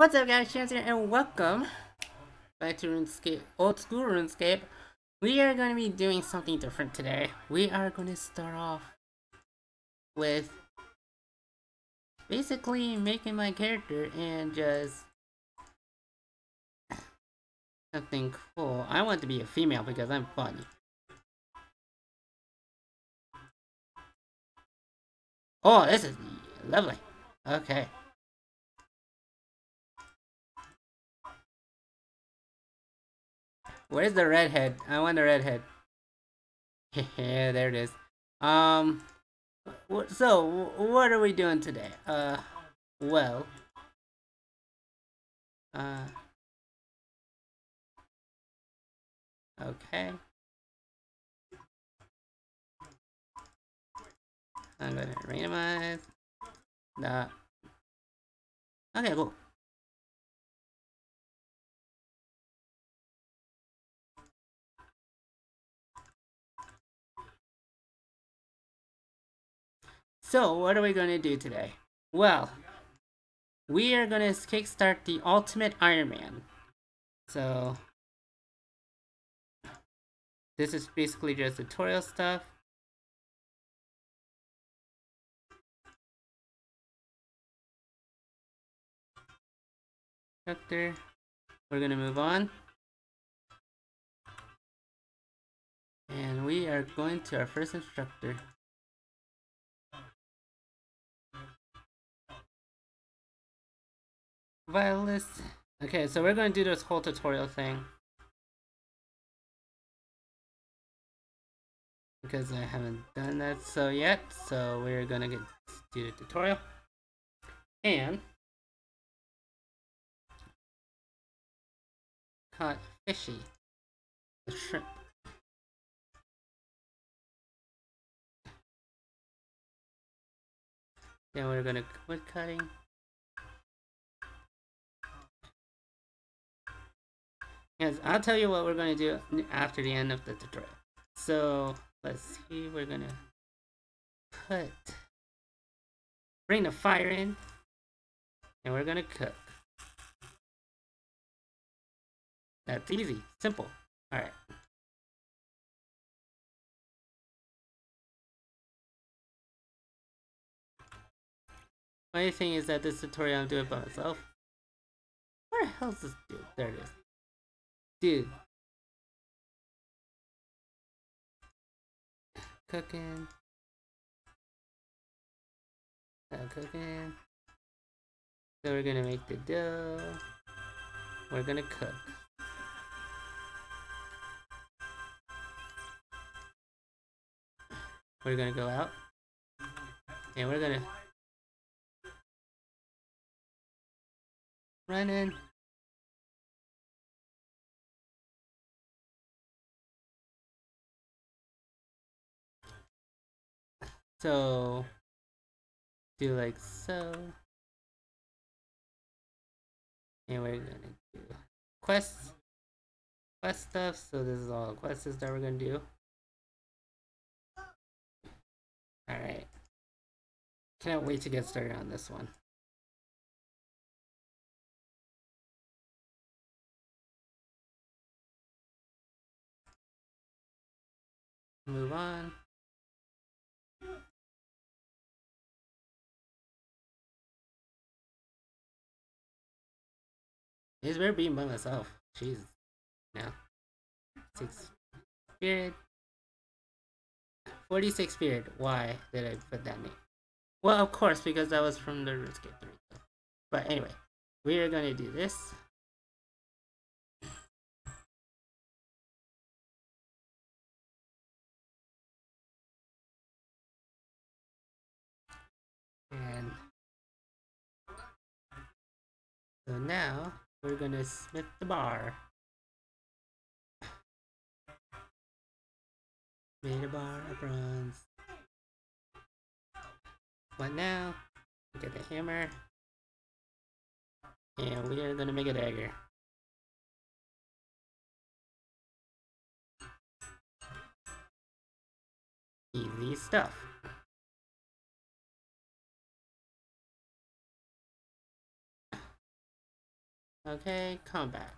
What's up guys, Chance here, and welcome back to RuneScape, Old School RuneScape. We are going to be doing something different today. We are going to start off with basically making my character and just something cool. I want to be a female because I'm funny. Oh, this is lovely. Okay. Where's the redhead? I want the redhead. Yeah, there it is. So what are we doing today? Okay. I'm gonna randomize. Nah. Okay, cool. So, what are we going to do today? Well, we are going to kickstart the Ultimate Iron Man. So, this is basically just tutorial stuff. We're going to move on. And we are going to our first instructor. Violet. Okay, so we're going to do this whole tutorial thing because I haven't done that so yet. So we're going to do the tutorial, and caught fishy, the shrimp. Then we're going to wood cutting. Yes, I'll tell you what we're going to do after the end of the tutorial. So, let's see, we're going to bring the fire in, and we're going to cook. That's easy, simple. Alright. Funny thing is that this tutorial I'm doing by myself. Where the hell's this dude? There it is. Dude. Cooking. Cooking. So we're gonna make the dough. We're gonna cook. We're gonna go out. And we're gonna run in. So, do like so, and we're gonna do quest stuff. So this is all the quests that we're gonna do. All right, can't wait to get started on this one. Move on. It's weird being by myself. Jesus. Now. 6 spirit. 46 spirit. Why did I put that name? Well, of course, because that was from the RuneScape 3. But anyway, we are going to do this. And so now we're gonna smith the bar. Made a bar of bronze. What now? We get the hammer. And we are gonna make a dagger. Easy stuff. Okay, combat.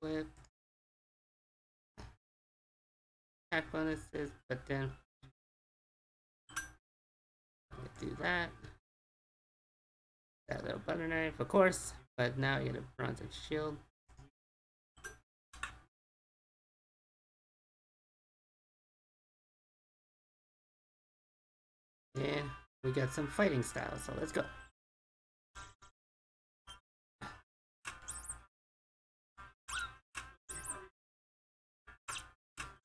With attack bonuses, but then do that. That little butter knife, of course, but now you get a bronze shield. Yeah, we got some fighting styles, so let's go.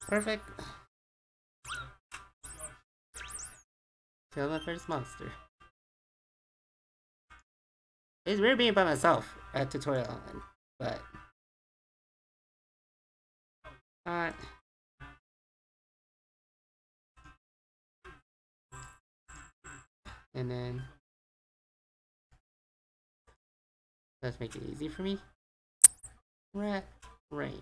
Perfect. Kill my first monster. It's weird being by myself at Tutorial Island, but not. And then let's make it easy for me. Rat rain.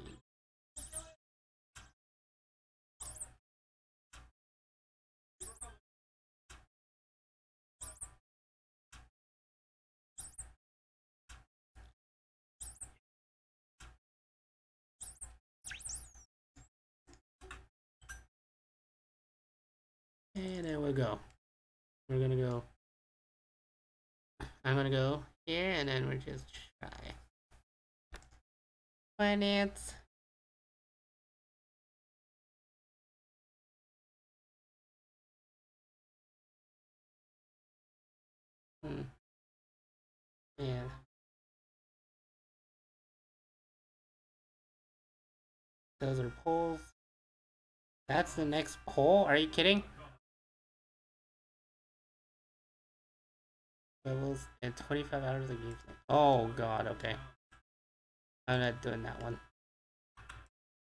And there we go. We're gonna go. I'm gonna go here, and then we're just try finance. Yeah. Those are poles. That's the next pole. Are you kidding? Levels and 25 hours of gameplay. Oh god, okay. I'm not doing that one.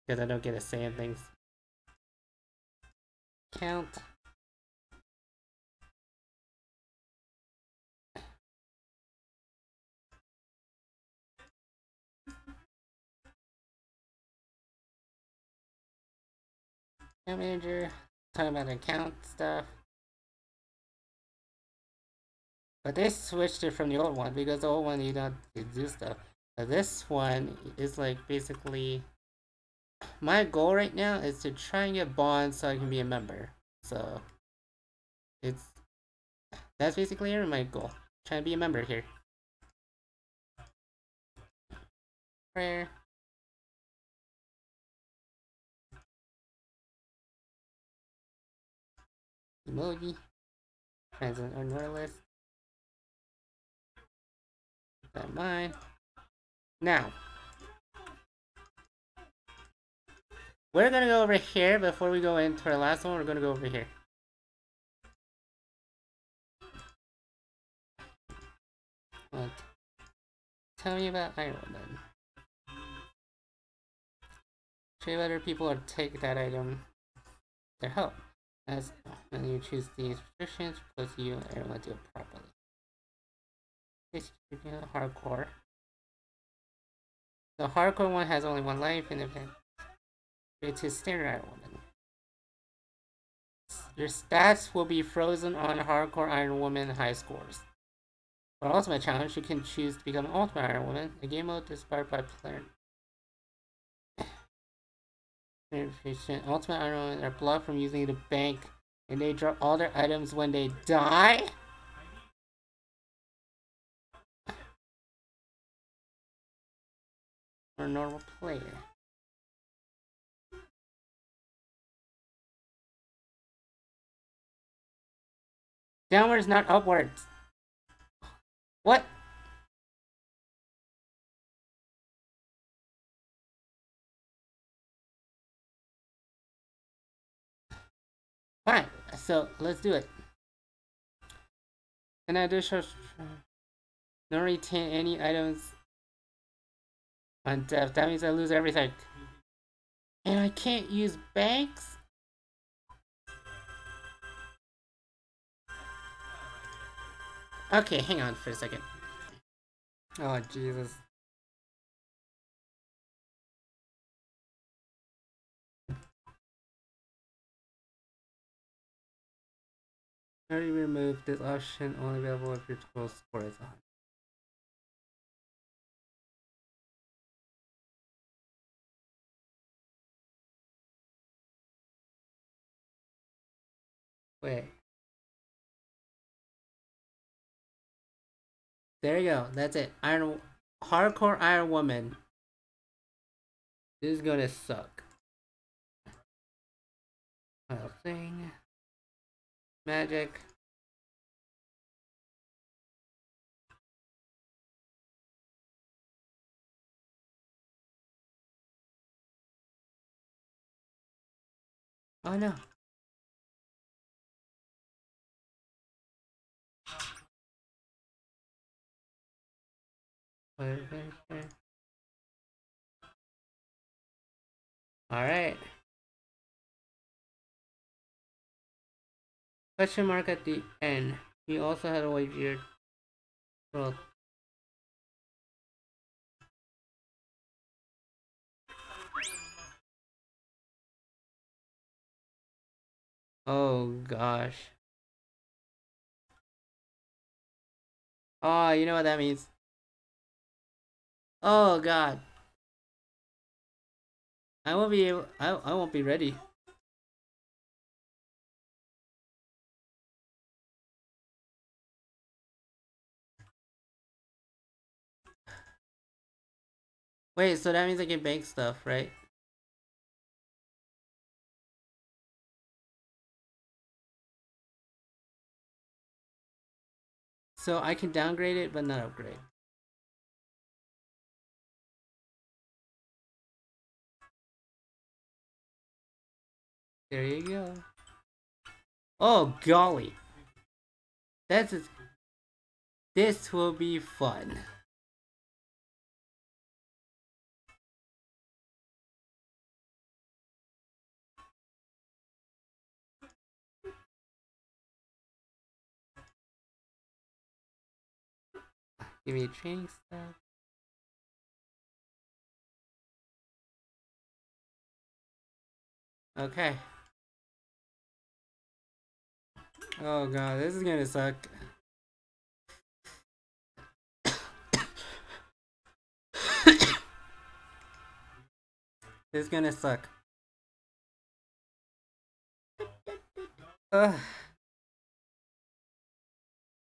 Because I don't get a say in things. Count. Account manager. Talking about account stuff. But they switched it from the old one because the old one you don't do stuff. But this one is like basically my goal right now is to try and get bonds so I can be a member. So that's basically my goal. Trying to be a member here. Prayer. Emoji. Present on your list. Not mine. Now we're gonna go over here before we go into our last one. We're gonna go over here. What? Tell me about Iron Man. Treat other people or take that item, their help. As when you choose these restrictions, because you and everyone do it properly. It's hardcore. The hardcore one has only one life and event. It's a standard Iron Woman. Your stats will be frozen on hardcore Iron Woman high scores. For Ultimate Challenge, you can choose to become Ultimate Iron Woman, a game mode inspired by player. Ultimate Iron Woman are blocked from using the bank and they drop all their items when they die? A normal player. Downwards, not upwards. What? Fine. So let's do it. And I do show. Don't retain any items. On death, that means I lose everything. And I can't use banks? Okay, hang on for a second. Oh, Jesus. Can you remove this option? Only available if your total score is 100. Wait. There you go. That's it. Iron Hardcore Iron Woman. This is gonna suck. Thing. Magic. Oh no. All right. Question mark at the end. You also had a wave year. Well. Oh gosh. Oh, you know what that means. Oh god. I won't be able, I won't be ready. Wait, so that means I can bank stuff, right? So I can downgrade it, but not upgrade. There you go. Oh, golly. That's a, this will be fun. Give me a training stuff. Okay. Oh god, this is gonna suck. This is gonna suck. Ugh.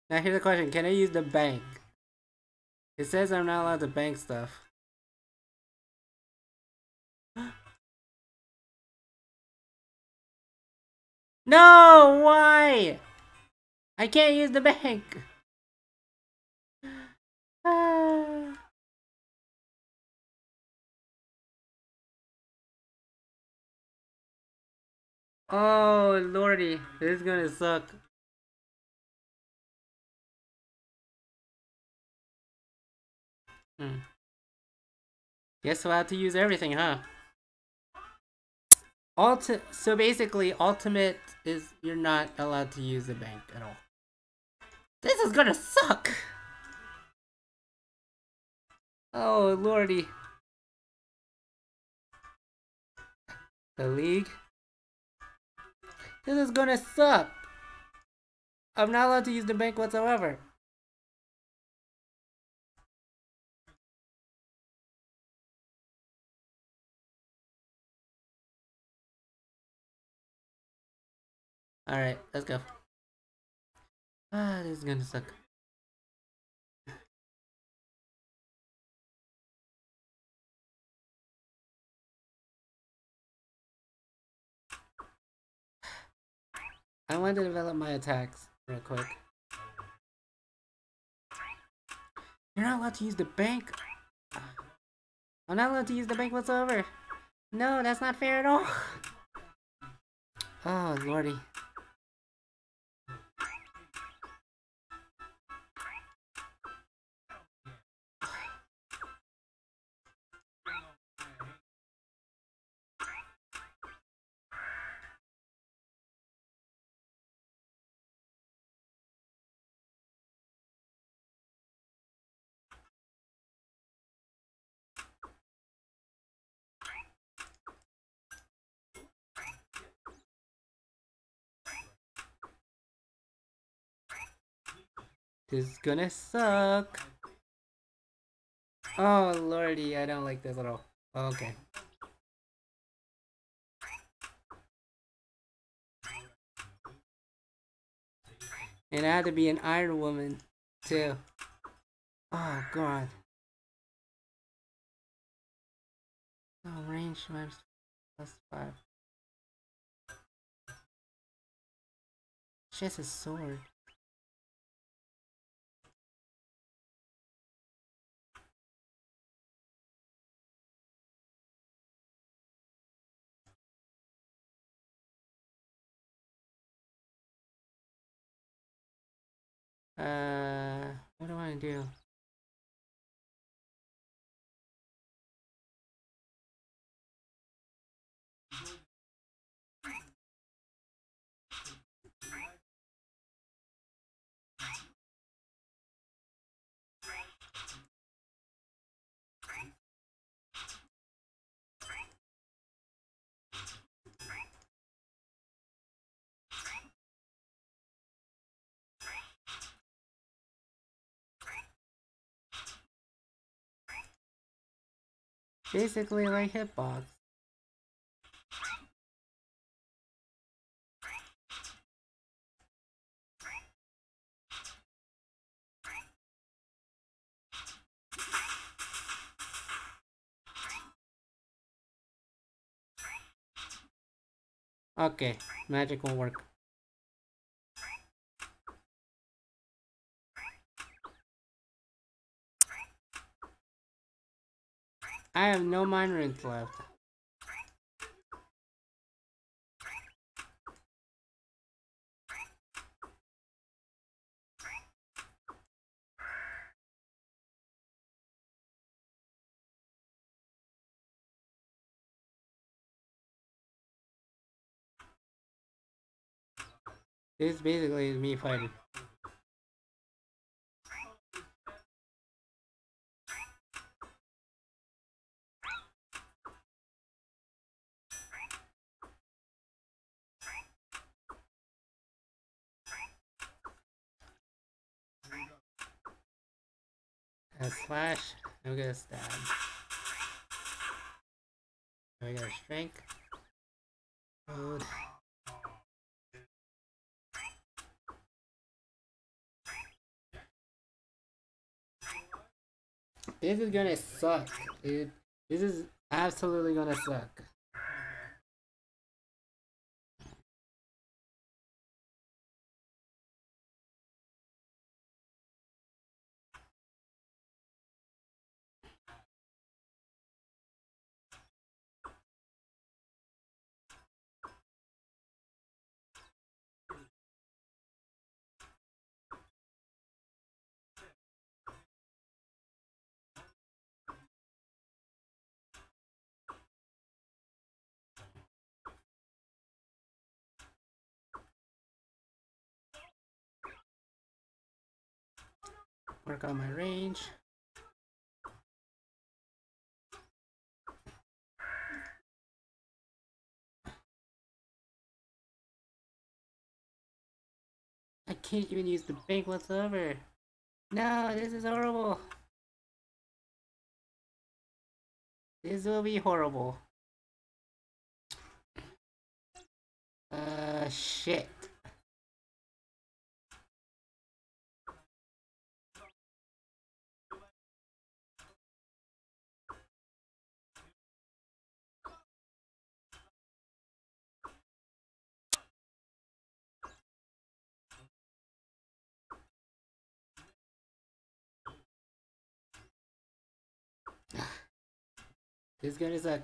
Now here's the question, can I use the bank? It says I'm not allowed to bank stuff. No! Why? I can't use the bank! Oh lordy, this is gonna suck. Guess we'll have to use everything, huh? So basically, Ultimate is you're not allowed to use the bank at all. This is gonna suck! Oh lordy. The League? This is gonna suck! I'm not allowed to use the bank whatsoever. Alright, let's go. Ah, this is gonna suck. I want to develop my attacks real quick. You're not allowed to use the bank. I'm not allowed to use the bank whatsoever. No, that's not fair at all. Oh, lordy. This is gonna suck. Oh lordy, I don't like this at all. Okay. And I had to be an Iron Woman too. Oh god. Oh, range maps +5. She has a sword. What do I want to do? Basically like hitbox. Okay, magic won't work. I have no mine runes left. This basically is me fighting. A slash, I'm gonna stab. I got a strength. Hold. This is gonna suck, dude. This is absolutely gonna suck. Work on my range. I can't even use the bank whatsoever. No, this is horrible. This will be horrible. Shit. This gun is a...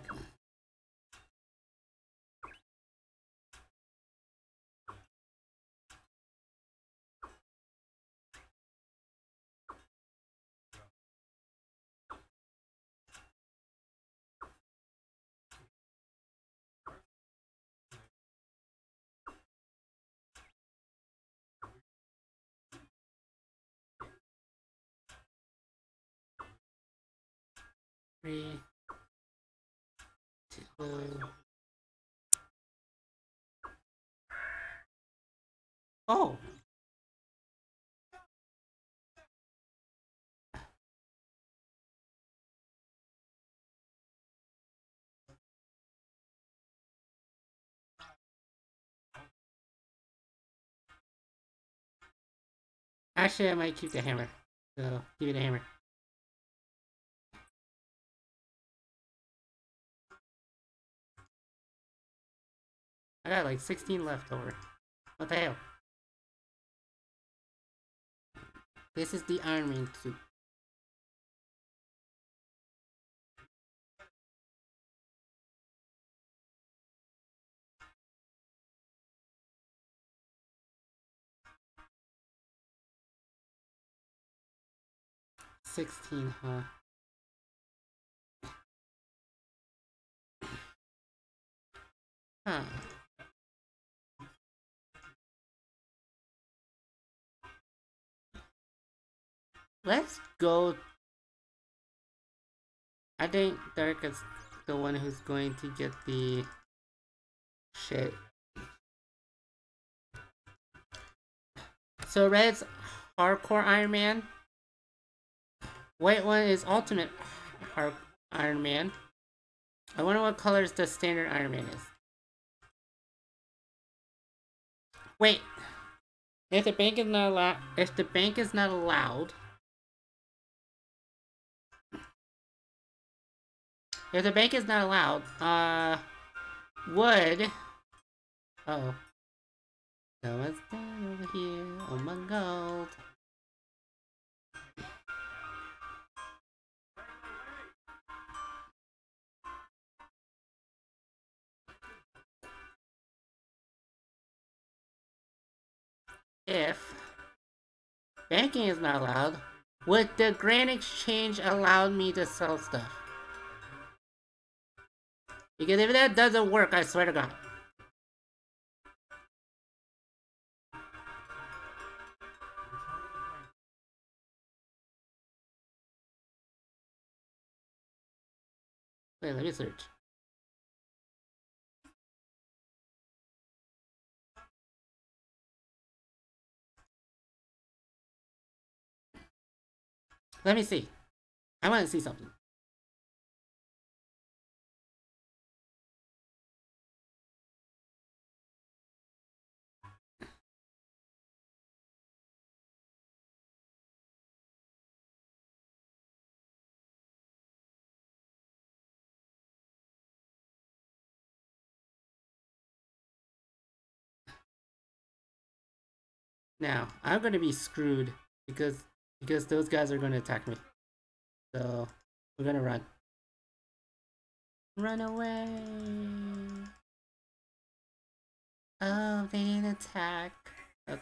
Three. Oh! Actually, I might keep the hammer. So, give me the hammer. I got like 16 left over. What the hell? This is the Iron Man suit. huh? Huh. Let's go. I think Dirk is the one who's going to get the shit. So red's hardcore Iron Man. White one is Ultimate Iron Man. I wonder what colors the standard Iron Man is. Wait. If the bank is not allowed, would oh, someone's down over here. Oh my god. If banking is not allowed, would the Grand Exchange allow me to sell stuff? Because if that doesn't work, I swear to God. Wait, let me search. Let me see. I want to see something. Now, I'm going to be screwed because those guys are going to attack me. So, we're going to run. Run away! Oh, they didn't attack. Okay.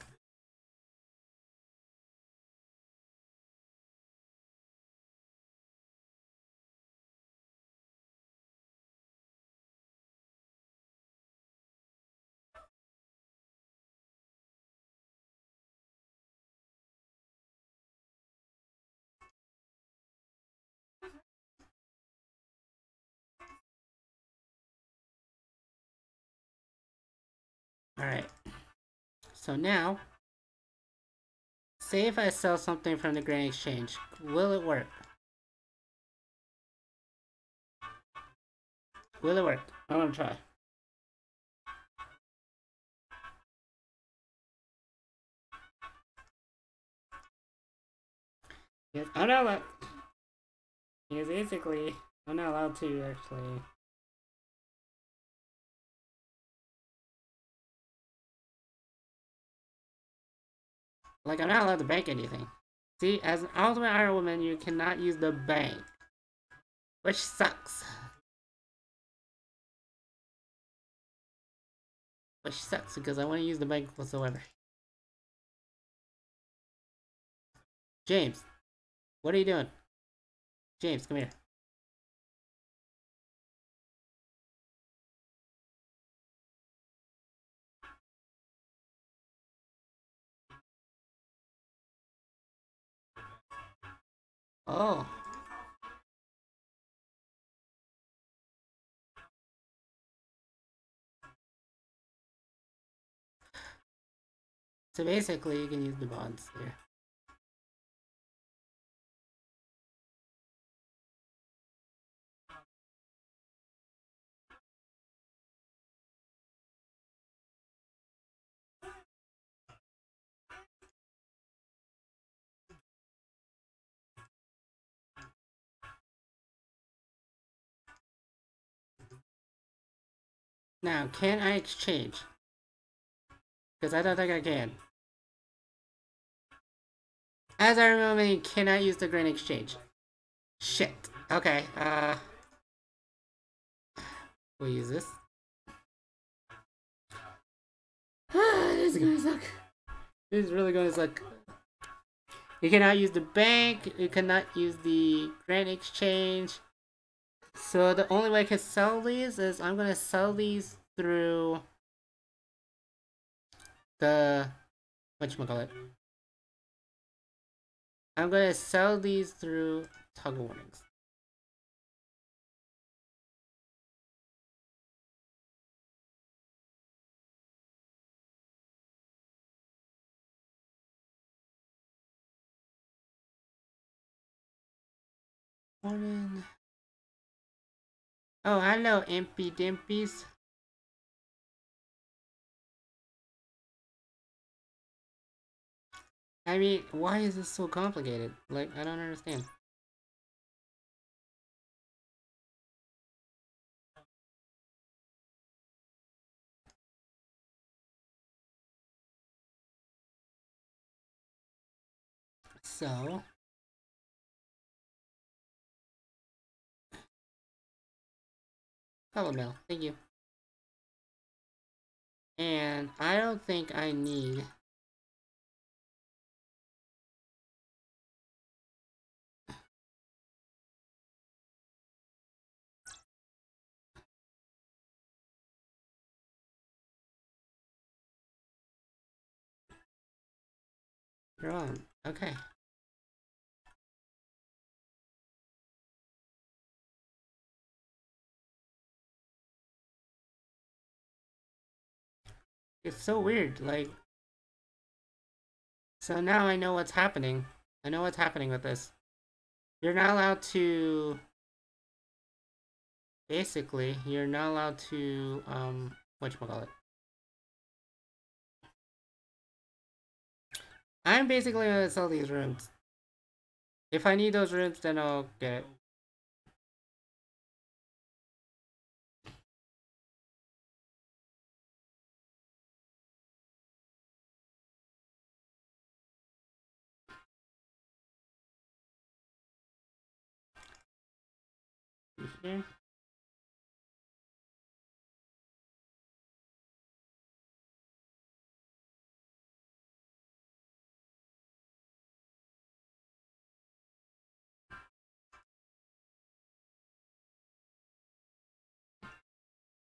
Alright, so now, say if I sell something from the Grand Exchange, will it work? Will it work? I'm gonna try. Yes, I'm not allowed. Because basically, I'm not allowed to actually. Like, I'm not allowed to bank anything. See, as an Ultimate Iron Woman, you cannot use the bank. Which sucks. Which sucks, because I want to use the bank whatsoever. James, what are you doing? James, come here. Oh. So basically, you can use the bonds here. Now, can I exchange? Because I don't think I can. As I remember, you cannot use the Grand Exchange. Shit. Okay, we'll use this. Ah, this is gonna suck. This is really gonna suck. You cannot use the bank, you cannot use the Grand Exchange. So the only way I can sell these is I'm gonna sell these through the whatchamacallit. I'm gonna sell these through toggle warnings. Warning. Oh, hello, Impy Dimpies. I mean, why is this so complicated? Like, I don't understand. So... Hello, Mel. Thank you. And I don't think I need... You're on. Okay. It's so weird, like... So now I know what's happening. I know what's happening with this. You're not allowed to... Basically, you're not allowed to, whatchamacallit. I'm basically gonna sell these rooms. If I need those rooms, then I'll get it. Here.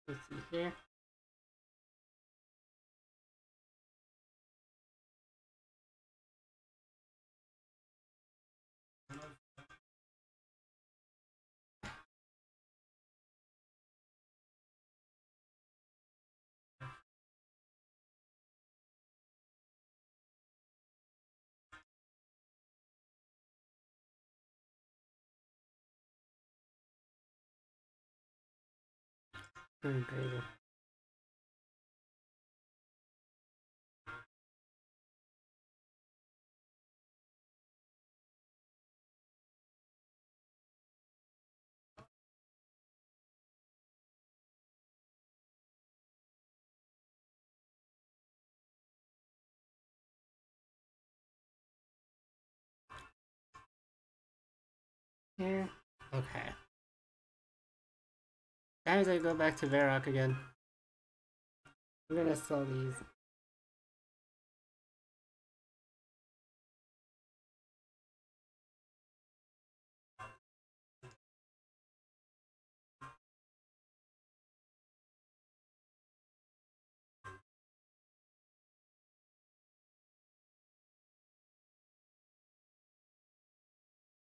Let's see here. Crazy. Yeah. Okay. That means I go back to Varrock again. I'm gonna sell these.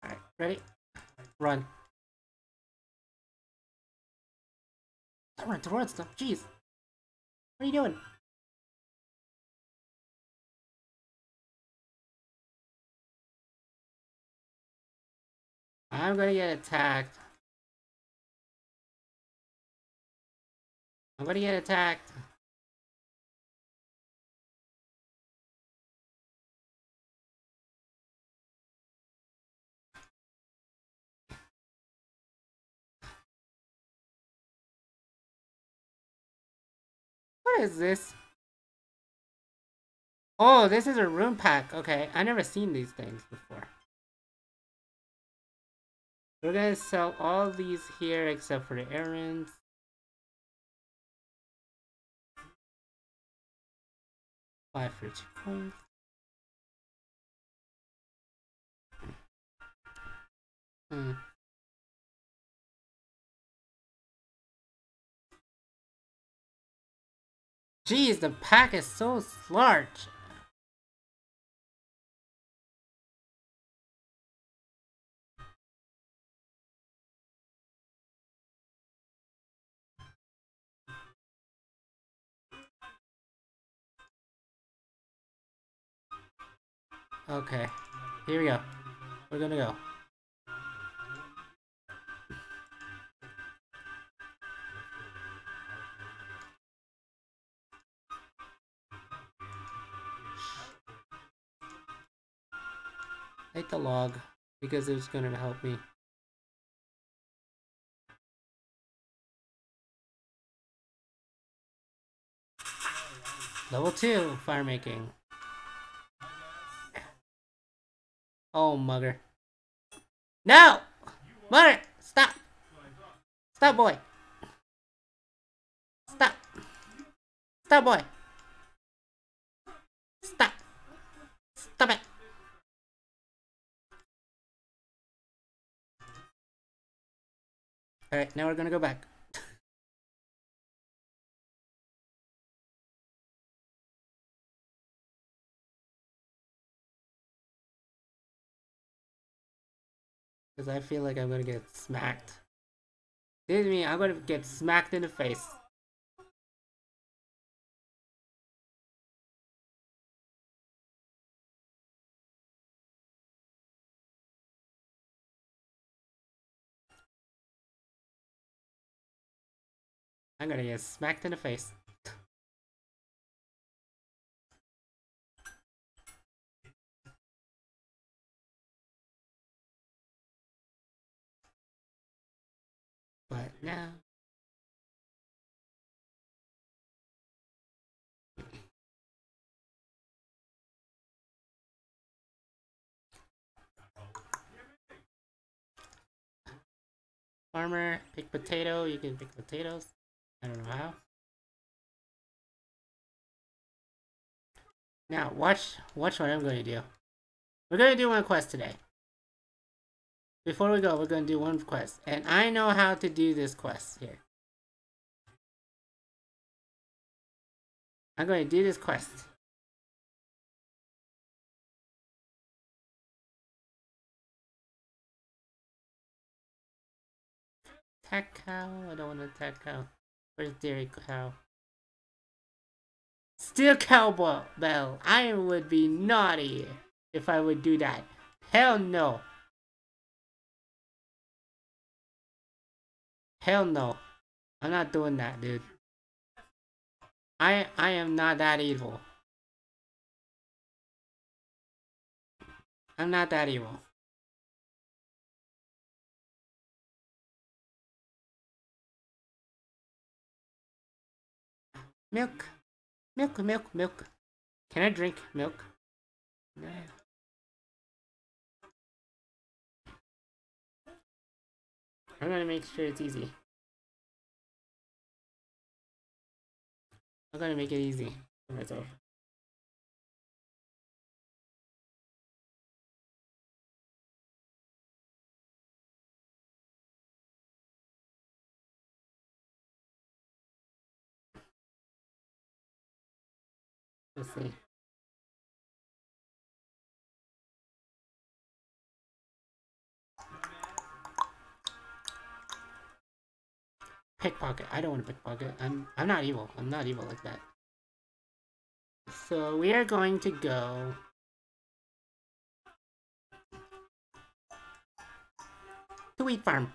Alright, ready? Run. Don't run towards them, jeez. What are you doing? I'm gonna get attacked. I'm gonna get attacked. What is this? Oh, this is a room pack. Okay, I never seen these things before. We're gonna sell all these here except for the errands. Buy for 2 points. Jeez, the pack is so large. Okay, here we go. We're gonna go. Take the log because it's gonna help me. Level 2 fire making. Oh, mugger. No! Mugger! Stop! Stop, boy! Stop! Stop, boy! Stop! Stop it! Alright, now we're gonna go back. Because I feel like I'm gonna get smacked. This means I'm gonna get smacked in the face. I'm gonna get smacked in the face. But now, farmer, pick potato. You can pick potatoes. I don't know how. Now watch what I'm going to do. We're going to do one quest today. Before we go, we're going to do one quest, and I know how to do this quest here. I'm going to do this quest. Attack cow? I don't want to attack cow. Where's dairy cow? Steel cowbell! I would be naughty if I would do that. Hell no! Hell no. I'm not doing that, dude. I am not that evil. I'm not that evil. Milk. Milk, milk, milk. Can I drink milk? No. I'm gonna make sure it's easy. I'm gonna make it easy for myself. Let's see. Pickpocket. I don't want to pickpocket. I'm not evil. I'm not evil like that. So we are going to go. To wheat farm.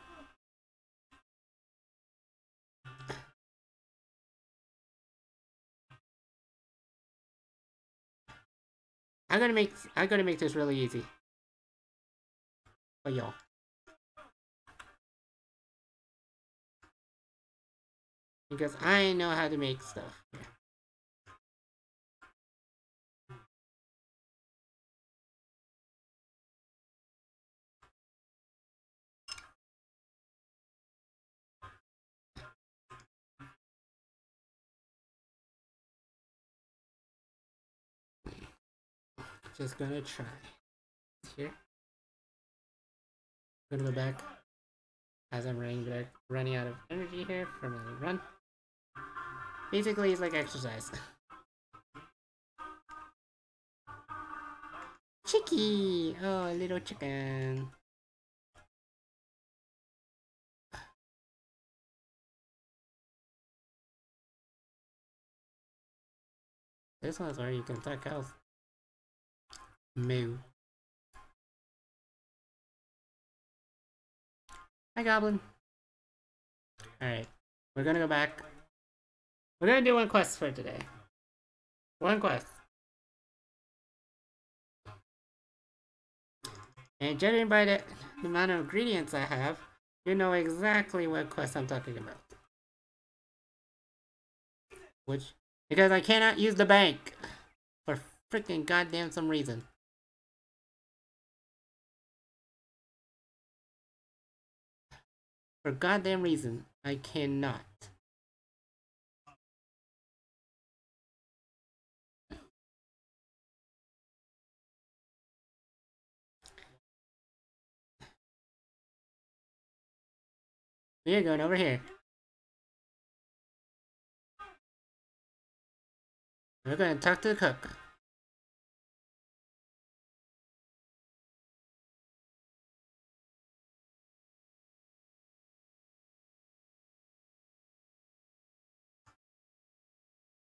I'm gonna make this really easy. For y'all. Because I know how to make stuff. just gonna try. Here. I'm gonna go back as I'm running out of energy here for my run. Basically, it's like exercise. Chicky! Oh, a little chicken. This one's where you can tuck health. Moo. Hi, Goblin. Alright, we're gonna go back. We're gonna do one quest for today. One quest. And judging by the amount of ingredients I have, you know exactly what quest I'm talking about. Which, because I cannot use the bank for freaking goddamn some reason. For goddamn reason, I cannot. We are going over here. We're going to talk to the cook.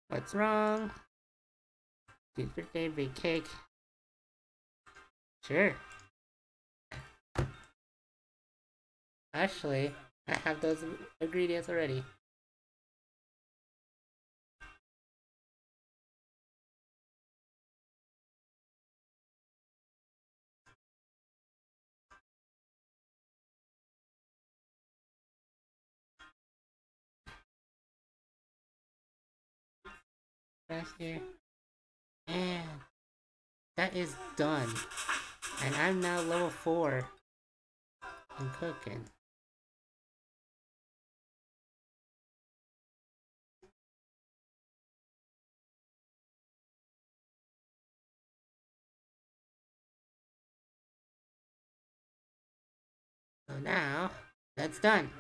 What's wrong? Happy birthday, big cake. Sure. Actually, I have those ingredients already. Last year. And that is done. And I'm now level 4 in cooking. So now, that's done.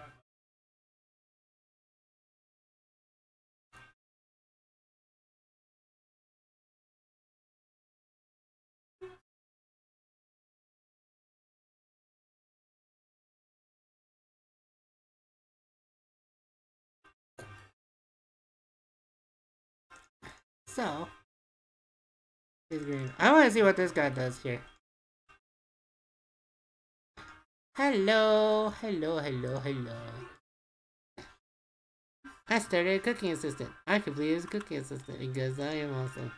So, green. I want to see what this guy does here. Hello, hello, hello, hello. I started a cooking assistant. I completed a cooking assistant because I am awesome.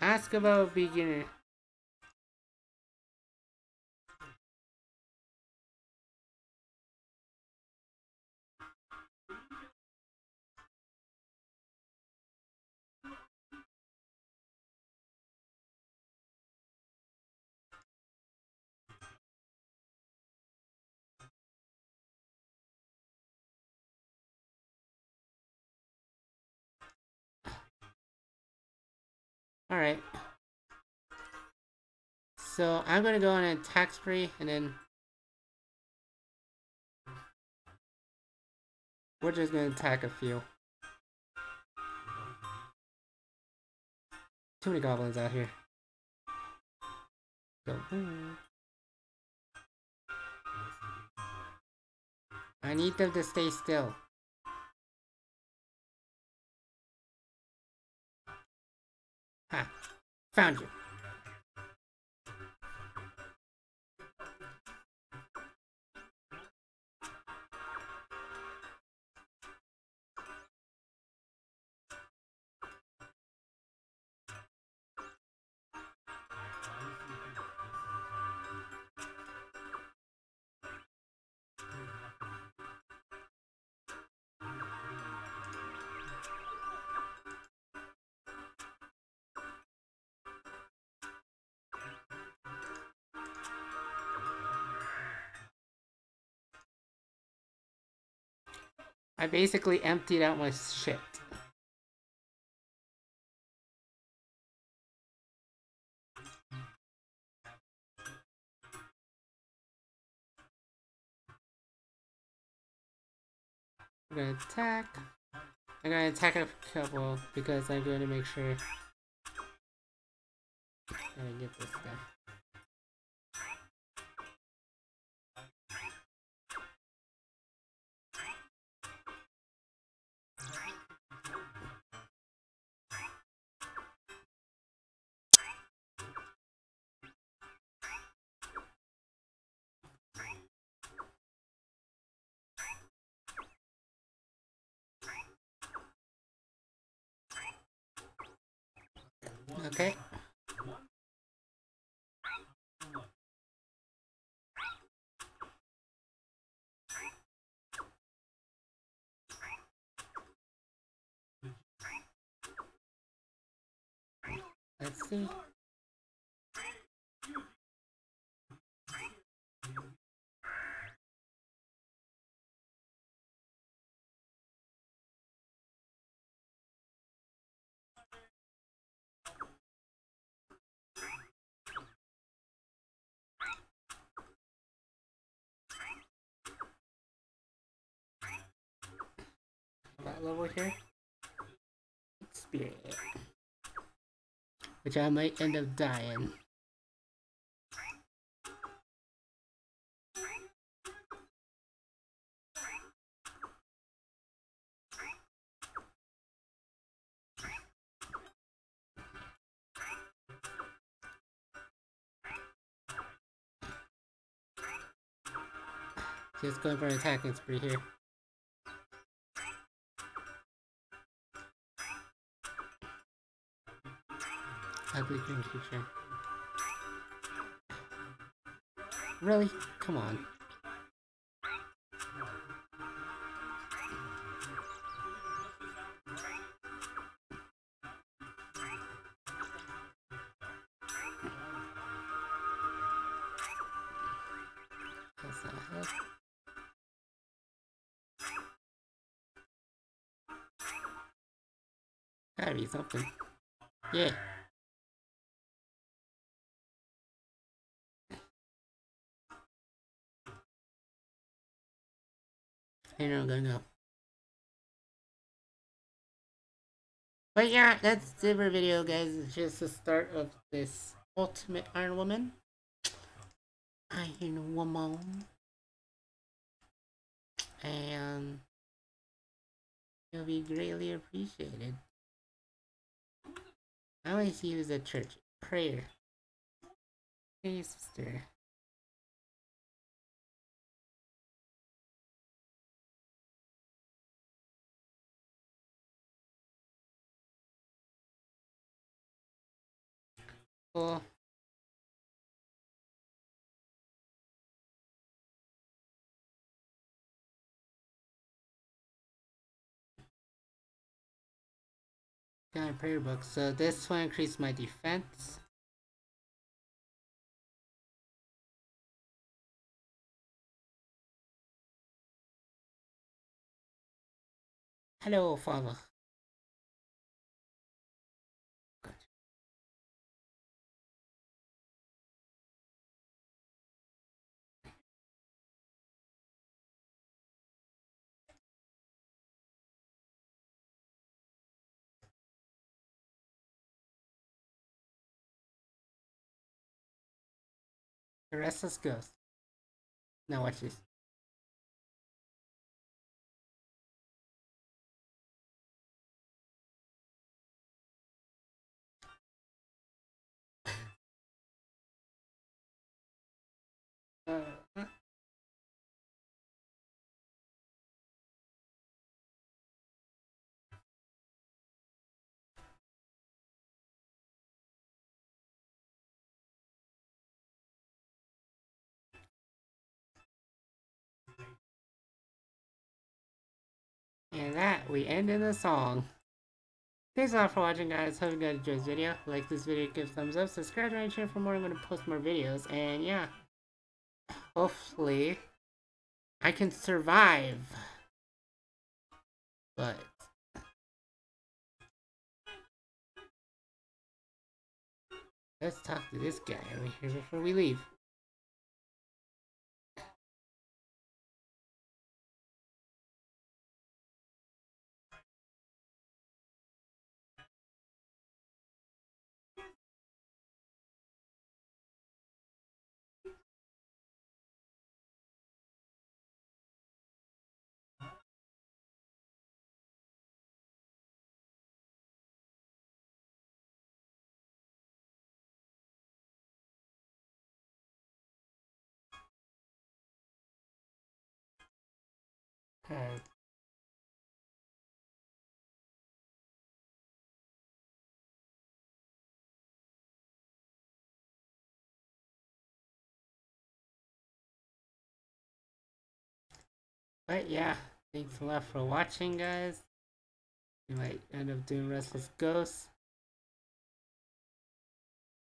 Ask about beginner. Alright, so I'm gonna go on an attack spree and then we're just gonna attack a few. Too many goblins out here. So, I need them to stay still. Ha! Found you! I basically emptied out my shit. I'm gonna attack. I'm gonna attack a couple because I'm gonna make sure I get this stuff. Okay. Let's see. Level here, experience, which I might end up dying. Just going for an attacking spree here. Ugly green creature. Really? Come on. That's not help. Gotta be something. Yeah. You know, I'm gonna go. But yeah, that's the video, guys. It's just the start of this Ultimate Iron Woman. Iron Woman. And it'll be greatly appreciated. I always use a church prayer. Hey, sister. Cool. Got a prayer book, so this will increase my defense. Hello, Father. Restless Ghosts. Now watch this. And that, we end in a song. Thanks a lot for watching, guys. Hope you guys enjoyed this video. Like this video, give thumbs up, subscribe to my channel for more. I'm going to post more videos. And yeah, hopefully I can survive. But let's talk to this guy over here before we leave. And but yeah, thanks a lot for watching, guys. You might end up doing Restless Ghosts,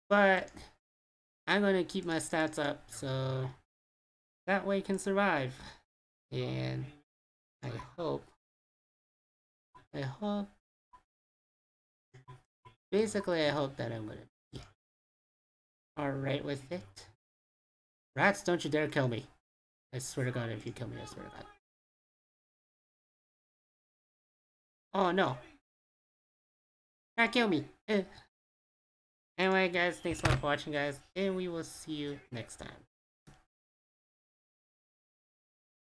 but I'm gonna keep my stats up so that way I can survive. And I hope basically I hope that I'm gonna be alright with it. Rats, don't you dare kill me. I swear to God, if you kill me, I swear to God. Oh no. Not kill me. Anyway guys, thanks a lot for watching guys, and we will see you next time.